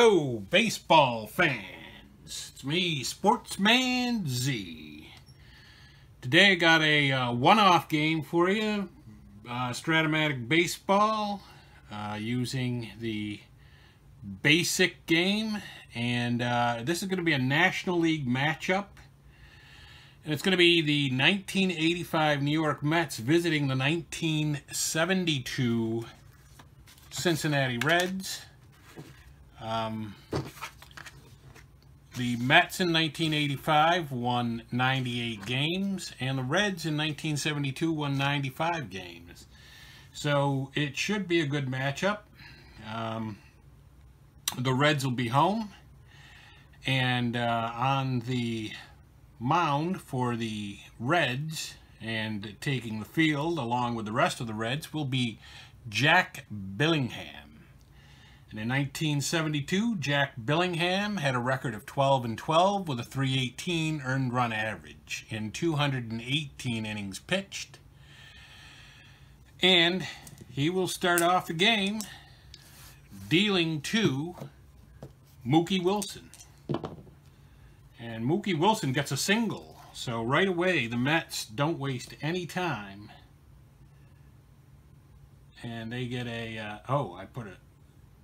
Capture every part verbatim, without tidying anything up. Yo, baseball fans, it's me, Sports Man Z. Today I got a uh, one-off game for you, uh, Stratomatic Baseball, uh, using the basic game, and uh, this is going to be a National League matchup, and it's going to be the nineteen eighty-five New York Mets visiting the nineteen seventy-two Cincinnati Reds. Um, the Mets in nineteen eighty-five won ninety-eight games, and the Reds in nineteen seventy-two won ninety-five games. So it should be a good matchup. Um, the Reds will be home, and uh, on the mound for the Reds and taking the field along with the rest of the Reds will be Jack Billingham. And in nineteen seventy-two, Jack Billingham had a record of twelve and twelve with a three eighteen earned run average in two hundred eighteen innings pitched. And he will start off the game dealing to Mookie Wilson. And Mookie Wilson gets a single. So right away, the Mets don't waste any time. And they get a, uh, oh, I put a,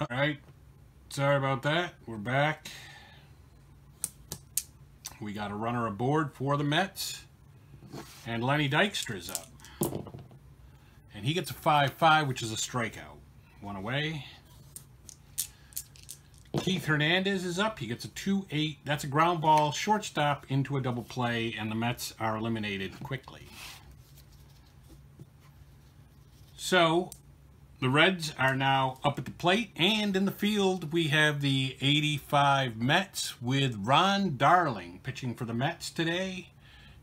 all right, sorry about that. We're back. We got a runner aboard for the Mets. And Lenny Dykstra's up. And he gets a five five, which is a strikeout. One away. Keith Hernandez is up. He gets a two eight. That's a ground ball, shortstop into a double play, and the Mets are eliminated quickly. So the Reds are now up at the plate, and in the field we have the eighty-five Mets with Ron Darling pitching for the Mets today.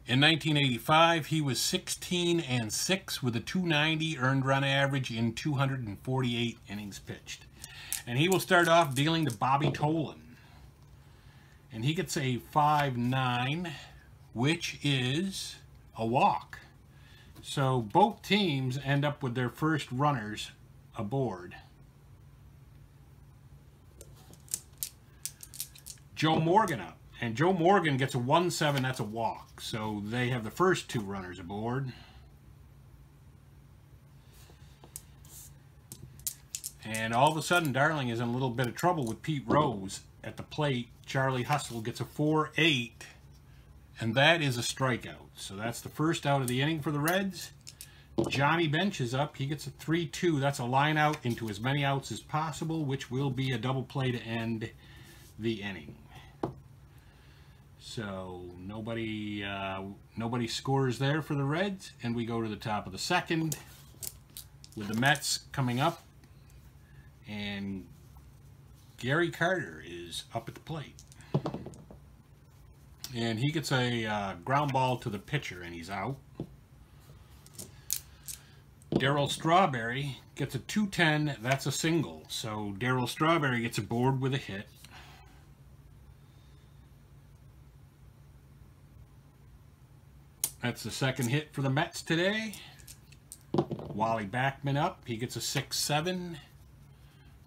In nineteen eighty-five, he was sixteen and six with a two ninety earned run average in two hundred forty-eight innings pitched. And he will start off dealing to Bobby Tolan. And he gets a five nine, which is a walk. So both teams end up with their first runners aboard. Joe Morgan up, and Joe Morgan gets a one seven, that's a walk, so they have the first two runners aboard. And all of a sudden Darling is in a little bit of trouble with Pete Rose at the plate. Charlie Hustle gets a four eight, and that is a strikeout, so that's the first out of the inning for the Reds. Johnny Bench is up. He gets a three two. That's a line out into as many outs as possible, which will be a double play to end the inning. So nobody uh, nobody scores there for the Reds, and we go to the top of the second with the Mets coming up, and Gary Carter is up at the plate. And he gets a uh, ground ball to the pitcher, and he's out. Darryl Strawberry gets a two ten, that's a single, so Darryl Strawberry gets aboard with a hit. That's the second hit for the Mets today. Wally Backman up, he gets a six seven.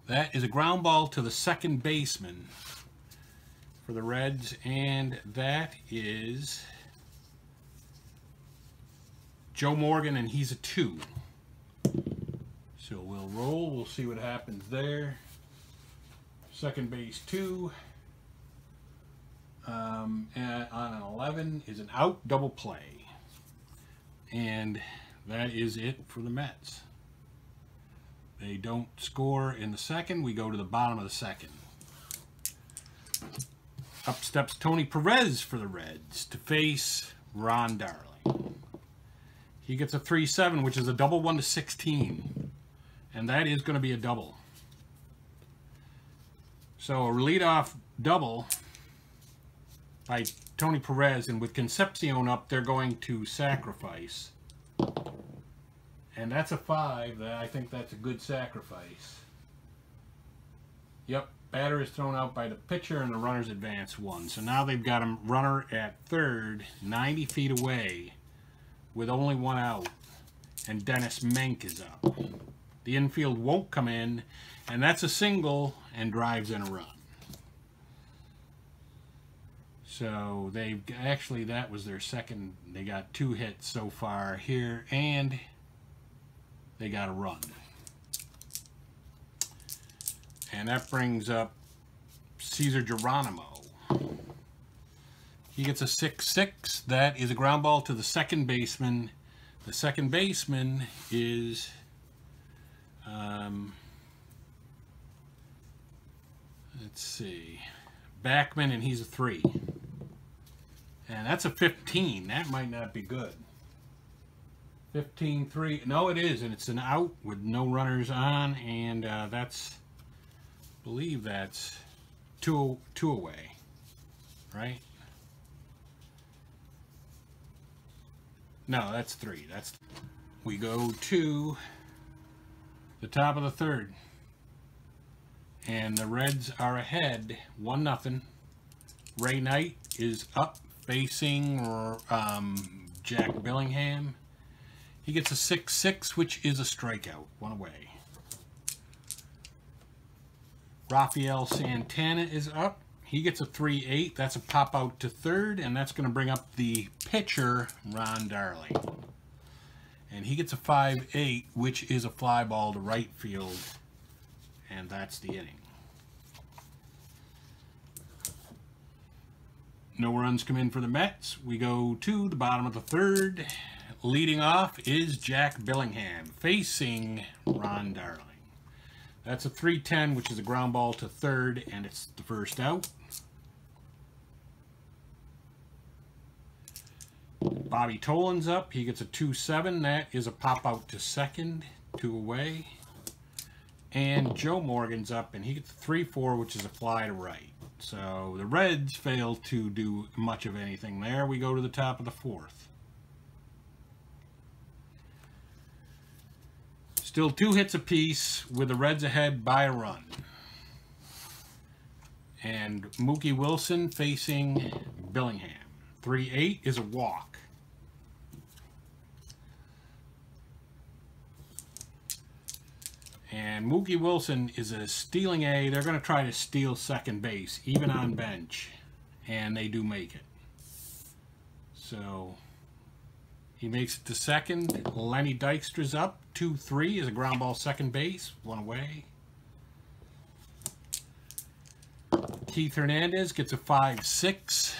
That is a ground ball to the second baseman for the Reds, and that is Joe Morgan, and he's a two. So we'll roll. We'll see what happens there. Second base two. Um, and on an eleven is an out double play. And that is it for the Mets. They don't score in the second. We go to the bottom of the second. Up steps Tony Perez for the Reds to face Ron Darling. He gets a three seven, which is a double one to sixteen. And that is going to be a double. So a leadoff double by Tony Perez. And with Concepcion up, they're going to sacrifice. And that's a five. I think that's a good sacrifice. Yep. Batter is thrown out by the pitcher, and the runners advance one. So now they've got a runner at third, ninety feet away, with only one out. And Dennis Menke is up. The infield won't come in, and that's a single and drives in a run. So they've actually, that was their second, they got two hits so far here, and they got a run. And that brings up Cesar Geronimo. He gets a six six. That is a ground ball to the second baseman. The second baseman is, um, let's see, Backman, and he's a three. And that's a fifteen. That might not be good. fifteen three. No, it is, and it's an out with no runners on, and uh, that's, I believe that's two, two away, right? No, that's three. That's th we go to the top of the third. And the Reds are ahead, one nothing. Ray Knight is up facing um, Jack Billingham. He gets a six six, which is a strikeout, one away. Rafael Santana is up. He gets a three eight. That's a pop out to third, and that's going to bring up the pitcher, Ron Darling. And he gets a five eight, which is a fly ball to right field. And that's the inning. No runs come in for the Mets. We go to the bottom of the third. Leading off is Jack Billingham facing Ron Darling. That's a three ten, which is a ground ball to third, and it's the first out. Bobby Tolan's up. He gets a two seven. That is a pop out to second, two away. And Joe Morgan's up, and he gets three four, which is a fly to right. So the Reds fail to do much of anything there. We go to the top of the fourth. Still two hits apiece with the Reds ahead by a run. And Mookie Wilson facing Billingham. three eight is a walk. And Mookie Wilson is a stealing A. They're going to try to steal second base, even on bench. And they do make it. So he makes it to second. Lenny Dykstra's up. two three is a ground ball second base. One away. Keith Hernandez gets a five six.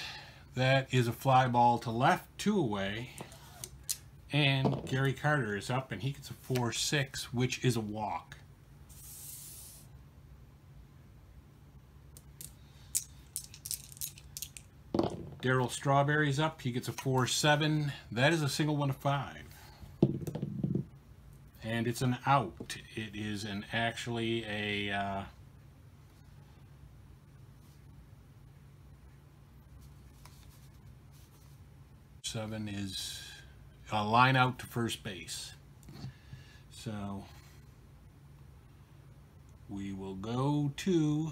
That is a fly ball to left. Two away. And Gary Carter is up, and he gets a four six, which is a walk. Darryl Strawberry's up. He gets a four seven. That is a single one to five. And it's an out. It is an actually a uh, seven is a line out to first base. So we will go to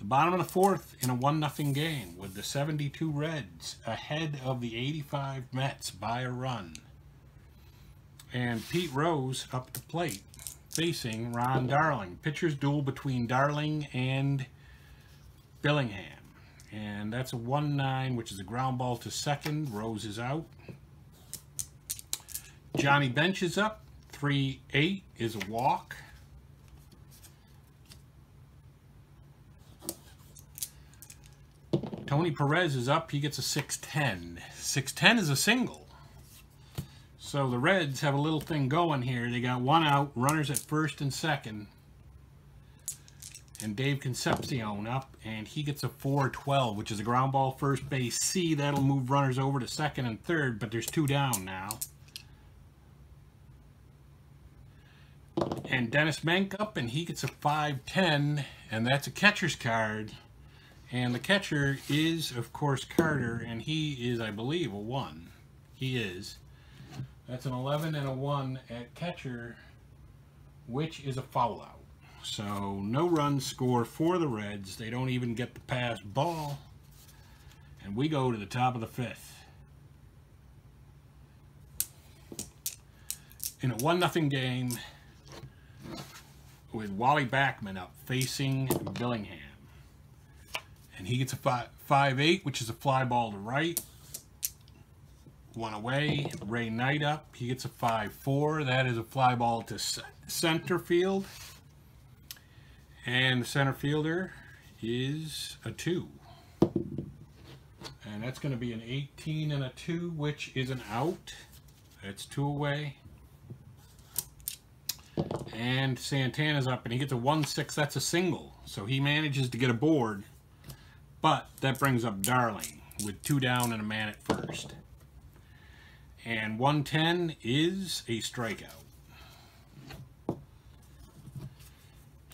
the bottom of the fourth in a one nothing game with the seventy-two Reds ahead of the eighty-five Mets by a run. And Pete Rose up to plate facing Ron Darling. Pitcher's duel between Darling and Billingham. And that's a one nine, which is a ground ball to second. Rose is out. Johnny Bench is up. three eight is a walk. Tony Perez is up. He gets a six ten. six ten is a single. So the Reds have a little thing going here. They got one out, runners at first and second. And Dave Concepcion up, and he gets a four twelve, which is a ground ball first base C. That'll move runners over to second and third, but there's two down now. And Dennis Menke up, and he gets a five ten, and that's a catcher's card. And the catcher is, of course, Carter, and he is, I believe, a one. He is. That's an eleven and a one at catcher, which is a foul out. So no runs scored for the Reds. They don't even get the pass ball. And we go to the top of the fifth. In a one nothing game with Wally Backman up facing Billingham. And he gets a five eight, which is a fly ball to right. One away. Ray Knight up. He gets a five four. That is a fly ball to center field. And the center fielder is a two. And that's going to be an eighteen and a two, which is an out. That's two away. And Santana's up, and he gets a one six. That's a single. So he manages to get a board. But that brings up Darling with two down and a man at first. And one ten is a strikeout.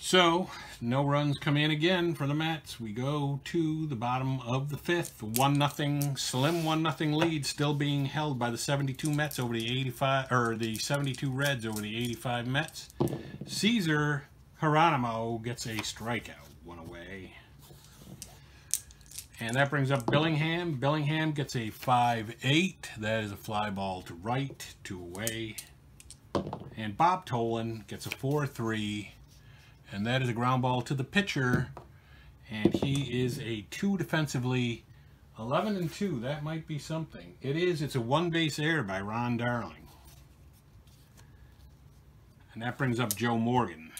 So, no runs come in again for the Mets. We go to the bottom of the fifth. one nothing, slim one nothing lead still being held by the seventy-two Mets over the eighty-five, or the seventy-two Reds over the eighty-five Mets. Cesar Geronimo gets a strikeout, one away. And that brings up Billingham. Billingham gets a five eight. That is a fly ball to right, two away. And Bob Tolan gets a four three. And that is a ground ball to the pitcher. And he is a two defensively. eleven and two. That might be something. It is. It's a one base error by Ron Darling. And that brings up Joe Morgan.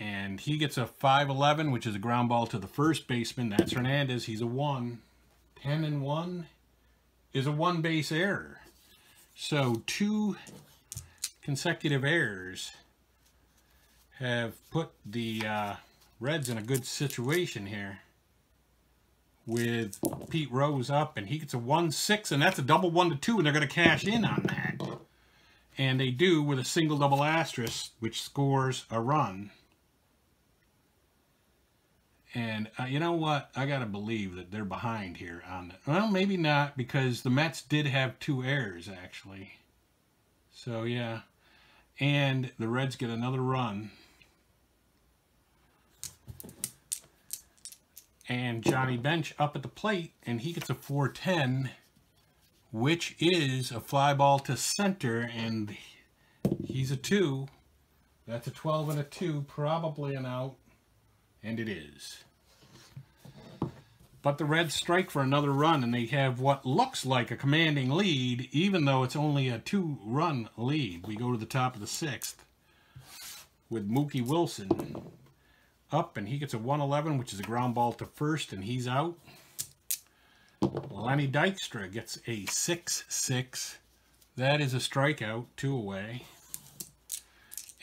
And he gets a five eleven, which is a ground ball to the first baseman. That's Hernandez. He's a one. ten and one is a one base error. So two consecutive errors have put the uh, Reds in a good situation here with Pete Rose up. And he gets a one six, and that's a double one to two, and they're going to cash in on that. And they do with a single double asterisk, which scores a run. And uh, you know what? I got to believe that they're behind here on that. Well, maybe not, because the Mets did have two errors, actually. So, yeah. And the Reds get another run. And Johnny Bench up at the plate, and he gets a four ten, which is a fly ball to center, and he's a two. That's a twelve and a two, probably an out. And it is. But the Reds strike for another run, and they have what looks like a commanding lead, even though it's only a two-run lead. We go to the top of the sixth with Mookie Wilson up, and he gets a one eleven, which is a ground ball to first, and he's out. Lenny Dykstra gets a six six. That is a strikeout, two away.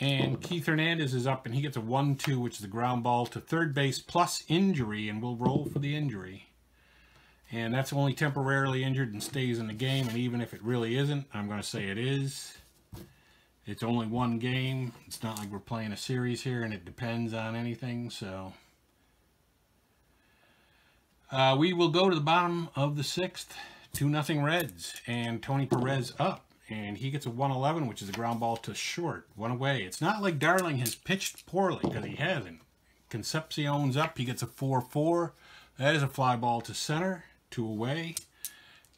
And Keith Hernandez is up, and he gets a one two, which is a ground ball to third base plus injury, and we'll roll for the injury. And that's only temporarily injured and stays in the game, and even if it really isn't, I'm going to say it is. It's only one game. It's not like we're playing a series here, and it depends on anything, so. Uh, we will go to the bottom of the sixth, two nothing Reds, and Tony Perez up. And he gets a one eleven, which is a ground ball to short. One away. It's not like Darling has pitched poorly, because he hasn't. Concepcion's up. He gets a four four. That is a fly ball to center. Two away.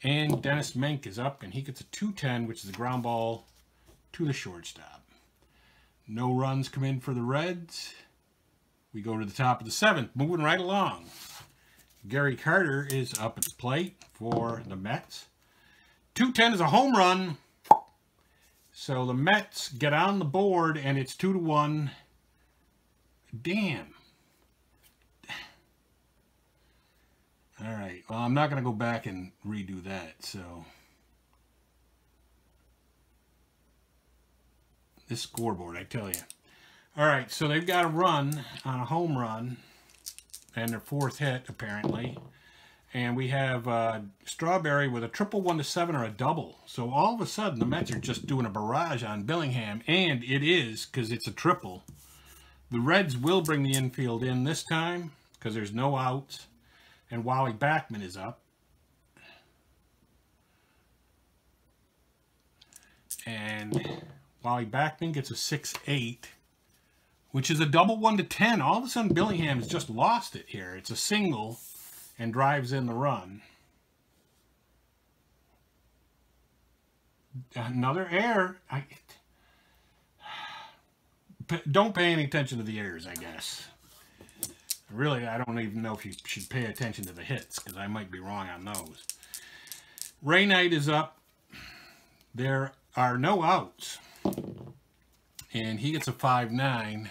And Dennis Menke is up, and he gets a two ten, which is a ground ball to the shortstop. No runs come in for the Reds. We go to the top of the seventh. Moving right along. Gary Carter is up at the plate for the Mets. two ten is a home run. So the Mets get on the board, and it's two to one. Damn. All right. Well, I'm not going to go back and redo that. So this scoreboard, I tell you. All right. So they've got a run on a home run, and their fourth hit apparently. And we have uh, Strawberry with a triple one to seven or a double. So all of a sudden, the Mets are just doing a barrage on Billingham. And it is, because it's a triple. The Reds will bring the infield in this time, because there's no outs. And Wally Backman is up. And Wally Backman gets a six eight, which is a double one to ten. All of a sudden, Billingham has just lost it here. It's a single. And drives in the run. Another error. I, don't pay any attention to the errors, I guess. Really, I don't even know if you should pay attention to the hits, because I might be wrong on those. Ray Knight is up. There are no outs. And he gets a five nine,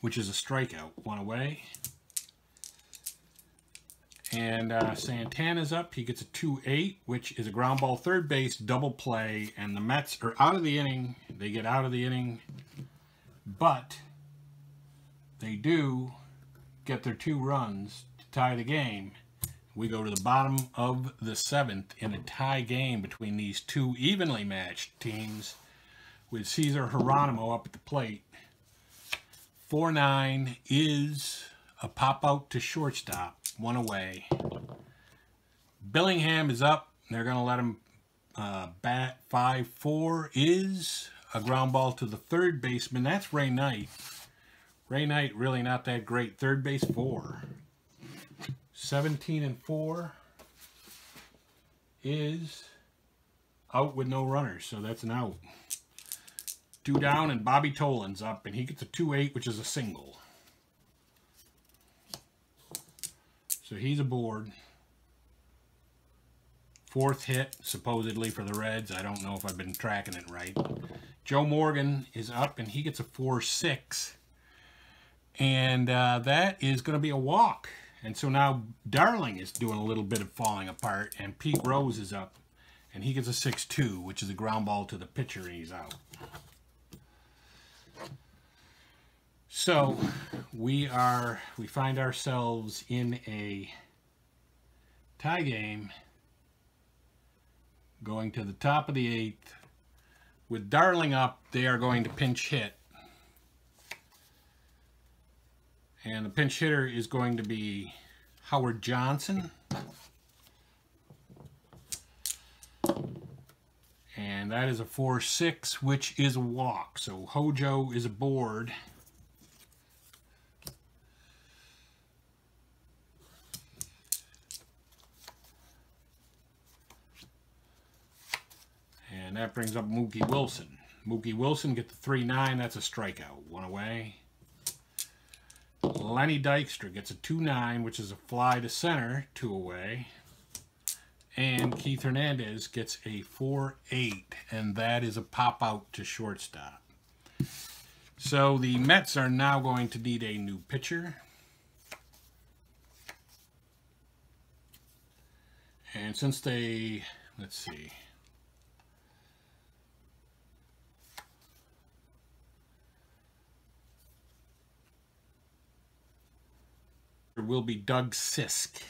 which is a strikeout. One away. And uh, Santana's up. He gets a two eight, which is a ground ball, third base, double play. And the Mets are out of the inning. They get out of the inning. But they do get their two runs to tie the game. We go to the bottom of the seventh in a tie game between these two evenly matched teams, with Cesar Geronimo up at the plate. four nine is a pop out to shortstop, one away. Billingham is up. They're going to let him uh, bat. five four is a ground ball to the third baseman. That's Ray Knight. Ray Knight really not that great. Third base, four. seventeen and four is out with no runners, so that's an out. Two down, and Bobby Tolan's up, and he gets a two eight, which is a single. So he's aboard. Fourth hit, supposedly, for the Reds. I don't know if I've been tracking it right. Joe Morgan is up, and he gets a four six. And uh, that is going to be a walk. And so now Darling is doing a little bit of falling apart. And Pete Rose is up. And he gets a six two, which is a ground ball to the pitcher. And he's out. So we are, we find ourselves in a tie game. Going to the top of the eighth. With Darling up, they are going to pinch hit. And the pinch hitter is going to be Howard Johnson. And that is a four six, which is a walk. So Hojo is aboard. And that brings up Mookie Wilson. Mookie Wilson gets the three nine. That's a strikeout. One away. Lenny Dykstra gets a two nine, which is a fly to center, two away. And Keith Hernandez gets a four eight, and that is a pop-out to shortstop. So the Mets are now going to need a new pitcher. And since they, let's see. Will be Doug Sisk.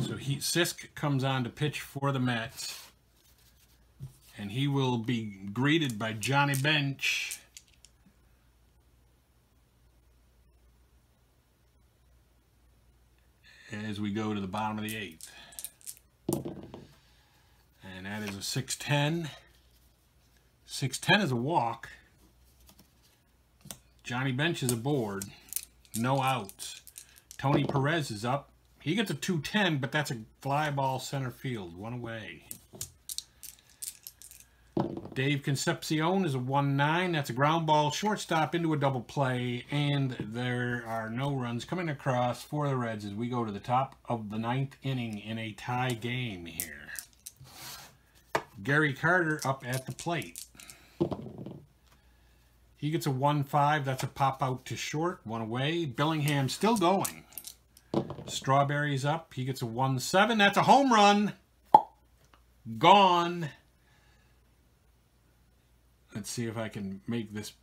So he Sisk comes on to pitch for the Mets, and he will be greeted by Johnny Bench. As we go to the bottom of the eighth, and that is a six ten. six ten is a walk. Johnny Bench is aboard. No outs. Tony Perez is up. He gets a two ten, but that's a fly ball center field. One away. Dave Concepcion is a one nine. That's a ground ball shortstop into a double play. And there are no runs coming across for the Reds as we go to the top of the ninth inning in a tie game here. Gary Carter up at the plate. He gets a one five. That's a pop out to short. One away. Billingham still going. Strawberry's up. He gets a one seven. That's a home run. Gone. Let's see if I can make this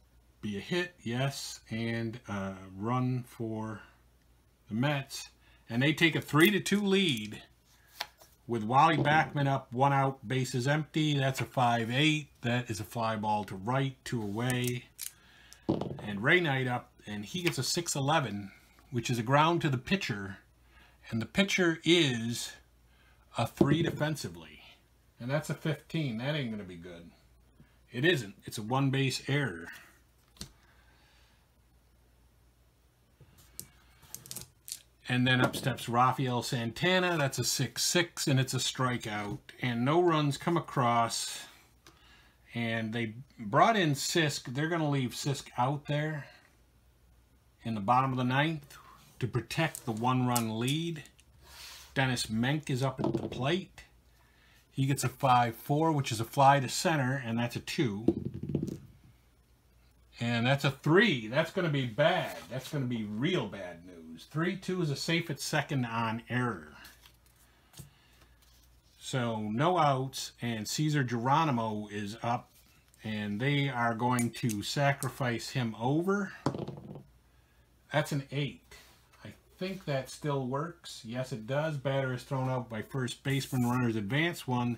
be a hit. Yes. And a run for the Mets. And they take a three to two lead with Wally Backman up. One out. Bases empty. That's a five eight. That is a fly ball to right. Two away. And Ray Knight up. And he gets a six eleven. Which is a ground to the pitcher, and the pitcher is a three defensively, and that's a fifteen. That ain't gonna be good. It isn't. It's a one base error. And then up steps Rafael Santana. That's a six six, and it's a strikeout, and no runs come across. And they brought in Sisk. They're going to leave Sisk out there in the bottom of the ninth to protect the one-run lead. Dennis Menke is up at the plate. He gets a five four, which is a fly to center, and that's a two. And that's a three. That's going to be bad. That's going to be real bad news. three two is a safe at second on error. So no outs, and Cesar Geronimo is up, and they are going to sacrifice him over. That's an eight. I think that still works. Yes, it does. Batter is thrown out by first baseman. Runners advance one.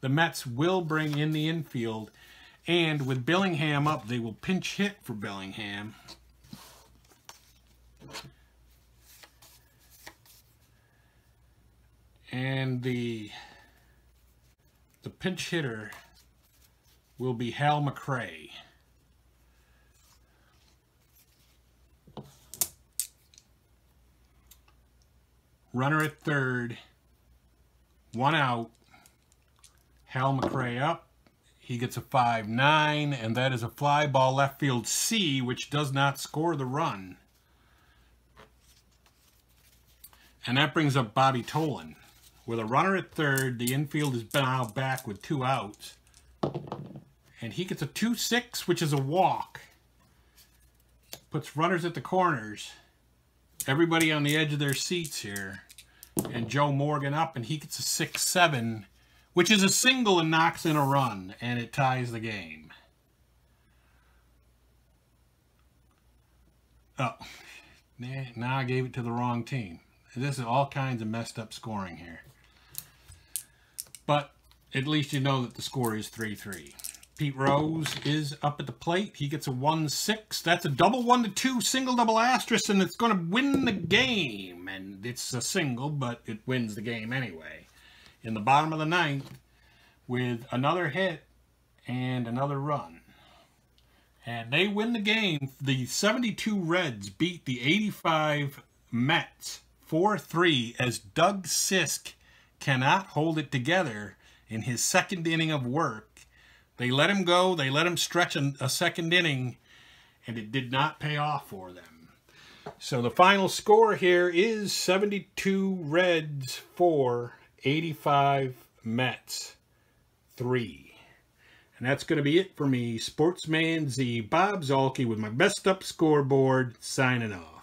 The Mets will bring in the infield, and with Billingham up, they will pinch hit for Billingham. And the... The pinch hitter will be Hal McRae. Runner at third, one out. Hal McRae up. He gets a five nine, and that is a fly ball left field C, which does not score the run. And that brings up Bobby Tolan. With a runner at third, the infield is now back with two outs. And he gets a two six, which is a walk. Puts runners at the corners. Everybody on the edge of their seats here. And Joe Morgan up, and he gets a six seven, which is a single and knocks in a run. And it ties the game. Oh, now I gave it to the wrong team. This is all kinds of messed up scoring here. But at least you know that the score is three three. Pete Rose is up at the plate. He gets a one six. That's a double one to two, single double asterisk, and it's going to win the game. And it's a single, but it wins the game anyway. In the bottom of the ninth, with another hit and another run. And they win the game. The seventy-two Reds beat the eighty-five Mets four three as Doug Sisk cannot hold it together in his second inning of work. They let him go. They let him stretch a, a second inning, and it did not pay off for them. So the final score here is seventy-two Reds four, eighty-five Mets three. And that's going to be it for me, Sportsman Z, Bob Zuhlke, with my best up scoreboard, signing off.